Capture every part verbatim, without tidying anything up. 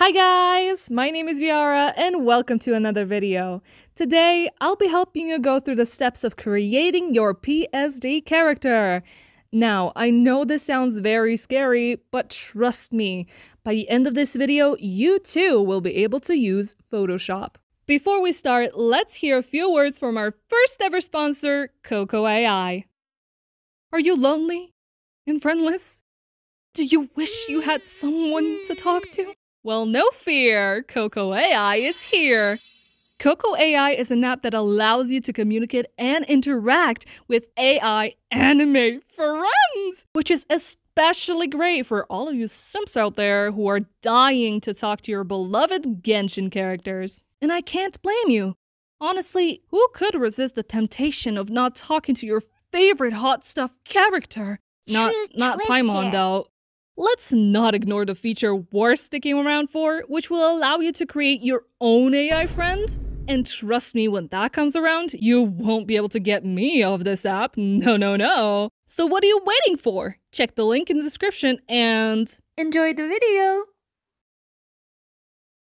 Hi guys, my name is Viarrah and welcome to another video. Today, I'll be helping you go through the steps of creating your P S D character. Now, I know this sounds very scary, but trust me, by the end of this video, you too will be able to use Photoshop. Before we start, let's hear a few words from our first ever sponsor, Koko A I. Are you lonely and friendless? Do you wish you had someone to talk to? Well, no fear, Koko A I is here. Koko A I is an app that allows you to communicate and interact with A I anime friends, which is especially great for all of you simps out there who are dying to talk to your beloved Genshin characters. And I can't blame you. Honestly, who could resist the temptation of not talking to your favorite hot stuff character? Not, not Paimon, though. Let's not ignore the feature worth sticking around for, which will allow you to create your own A I friend. And trust me, when that comes around, you won't be able to get me off this app. No, no, no. So what are you waiting for? Check the link in the description and enjoy the video.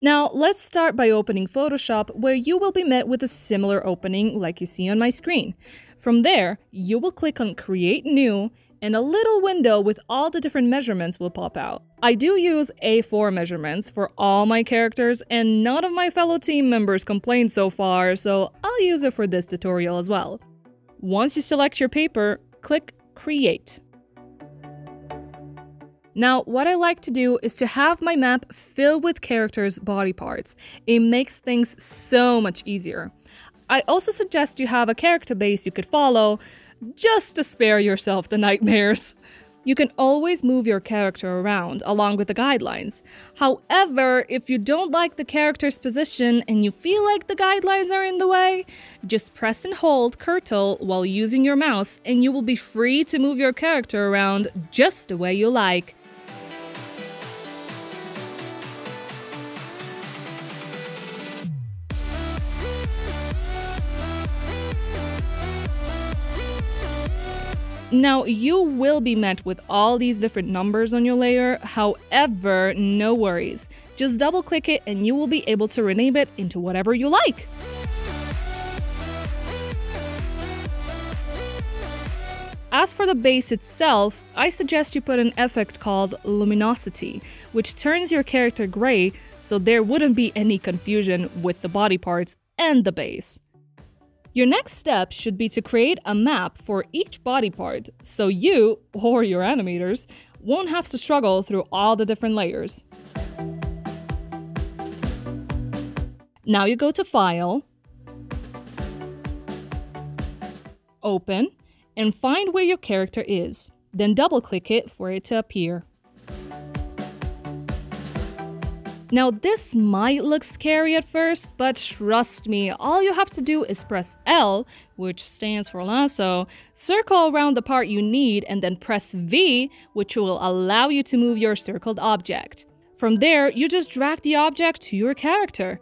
Now, let's start by opening Photoshop, where you will be met with a similar opening like you see on my screen. From there, you will click on Create New, and a little window with all the different measurements will pop out. I do use A four measurements for all my characters, and none of my fellow team members complained so far, so I'll use it for this tutorial as well. Once you select your paper, click Create. Now, what I like to do is to have my map filled with characters' body parts. It makes things so much easier. I also suggest you have a character base you could follow, just to spare yourself the nightmares. You can always move your character around along with the guidelines. However, if you don't like the character's position and you feel like the guidelines are in the way, just press and hold Curtle while using your mouse and you will be free to move your character around just the way you like. Now, you will be met with all these different numbers on your layer, however, no worries. Just double-click it and you will be able to rename it into whatever you like. As for the base itself, I suggest you put an effect called luminosity, which turns your character gray so there wouldn't be any confusion with the body parts and the base. Your next step should be to create a map for each body part, so you, or your animators, won't have to struggle through all the different layers. Now you go to File, Open, and find where your character is. Then double-click it for it to appear. Now, this might look scary at first, but trust me, all you have to do is press L, which stands for lasso, circle around the part you need, and then press V, which will allow you to move your circled object. From there, you just drag the object to your character.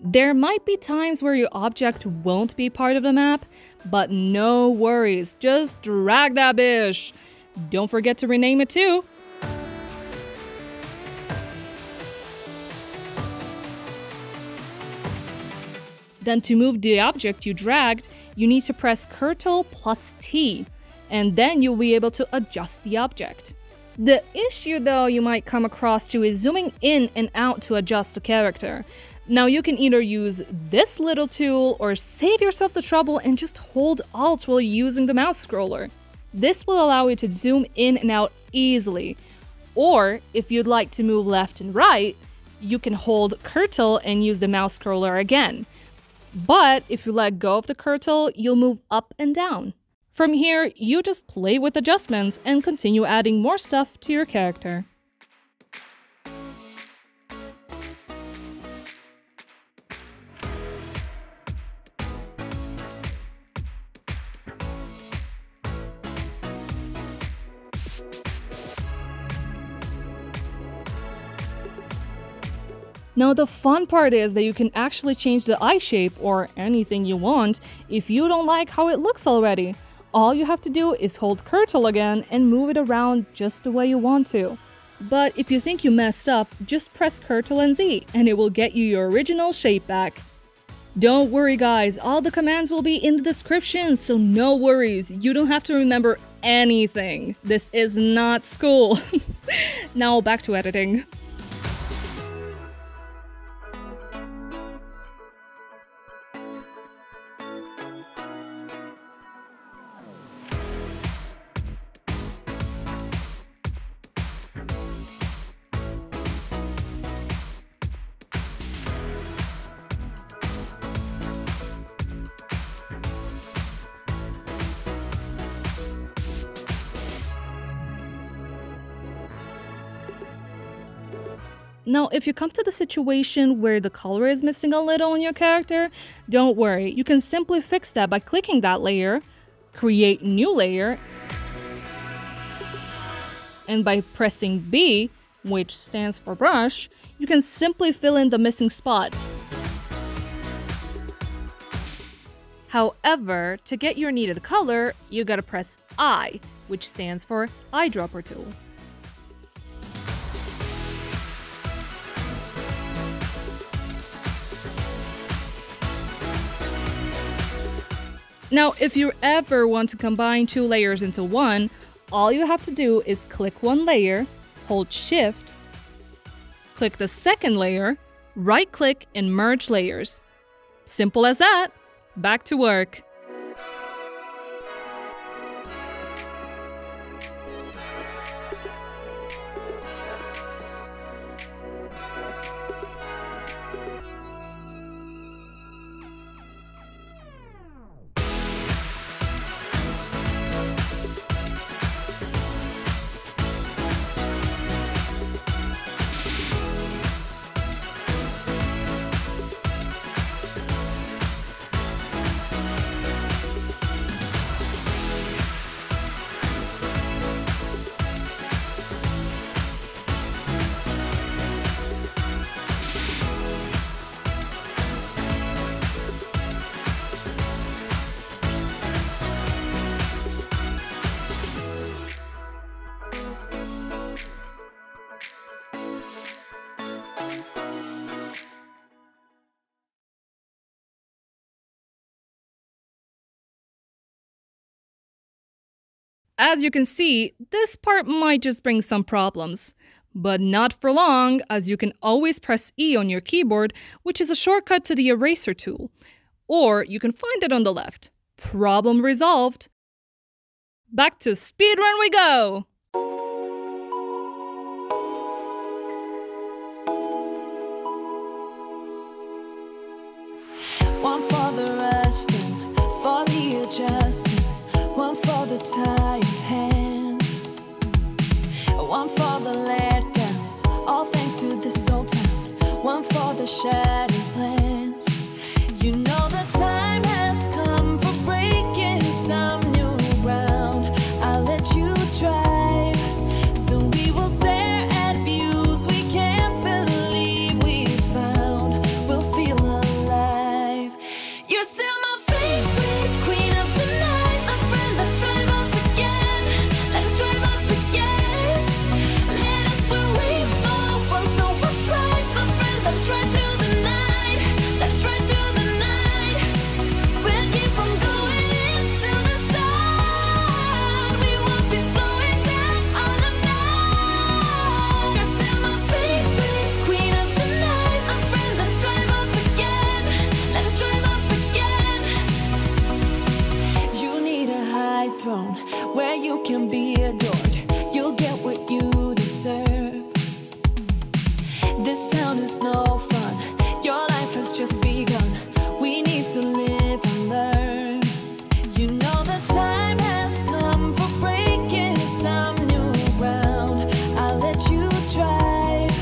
There might be times where your object won't be part of the map, but no worries, just drag that bish. Don't forget to rename it too. Then to move the object you dragged, you need to press Curtle plus T, and then you'll be able to adjust the object. The issue though you might come across to is zooming in and out to adjust the character. Now you can either use this little tool or save yourself the trouble and just hold Alt while using the mouse scroller. This will allow you to zoom in and out easily. Or if you'd like to move left and right, you can hold Curtle and use the mouse scroller again. But if you let go of the Curtle, you'll move up and down. From here, you just play with adjustments and continue adding more stuff to your character. Now the fun part is that you can actually change the eye shape or anything you want if you don't like how it looks already. All you have to do is hold Curtle again and move it around just the way you want to. But if you think you messed up, just press Ctrl and Z and it will get you your original shape back. Don't worry guys, all the commands will be in the description, so no worries, you don't have to remember anything. This is not school. Now back to editing. Now, if you come to the situation where the color is missing a little on your character, don't worry, you can simply fix that by clicking that layer, create new layer, and by pressing B, which stands for brush, you can simply fill in the missing spot. However, to get your needed color, you gotta press I, which stands for eyedropper tool. Now, if you ever want to combine two layers into one, all you have to do is click one layer, hold Shift, click the second layer, right-click and merge layers. Simple as that. Back to work. As you can see, this part might just bring some problems, but not for long, as you can always press E on your keyboard, which is a shortcut to the eraser tool, or you can find it on the left. Problem resolved. Back to speedrun we go! One for the resting, for the adjusting, one for the tired hands, one for the letdowns, all thanks to this old town, one for the shattered plans. You know the time has come for breaking some new ground. I'll let you drive, so we will stare at views we can't believe we found. We'll feel alive. You're still my favorite queen of the night. Where you can be adored, you'll get what you deserve. This town is no fun, your life has just begun. We need to live and learn. You know the time has come for breaking some new ground. I'll let you drive,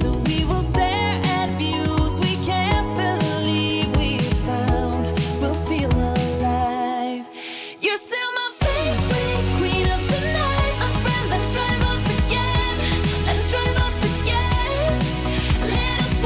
so we will stare at views we can't believe we found. We'll feel alive. You're still again, let us drive off again. Let us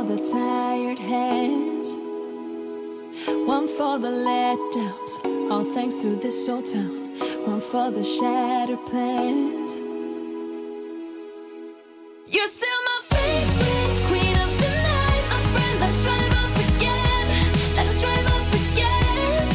for the tired hands, one for the letdowns, all thanks to this old town, one for the shattered plans. You're still my favorite queen of the night, a friend that strive off again, let us strive off again,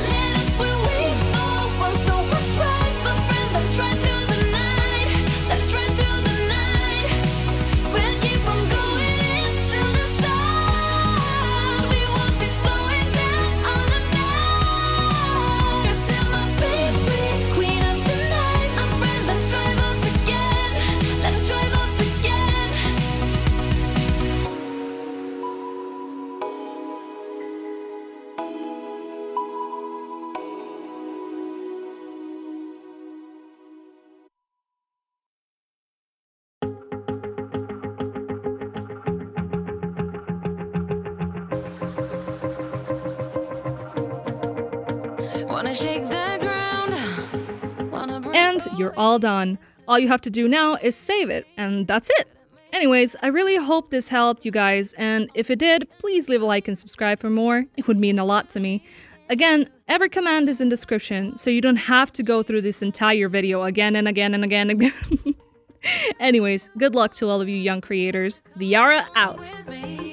let us will wait for once, know what's right, my friend that strive through the night, that strive through the night, we'll keep on going into the sun, we won't be slowing down on the night. You're still my favorite queen of the night, a friend that strive off again, let us strive off again. And you're all done. All you have to do now is save it, and that's it. Anyways, I really hope this helped you guys, and if it did, please leave a like and subscribe for more. It would mean a lot to me. Again, every command is in description, so you don't have to go through this entire video again and again and again and again. Anyways, good luck to all of you young creators. Viarrah out.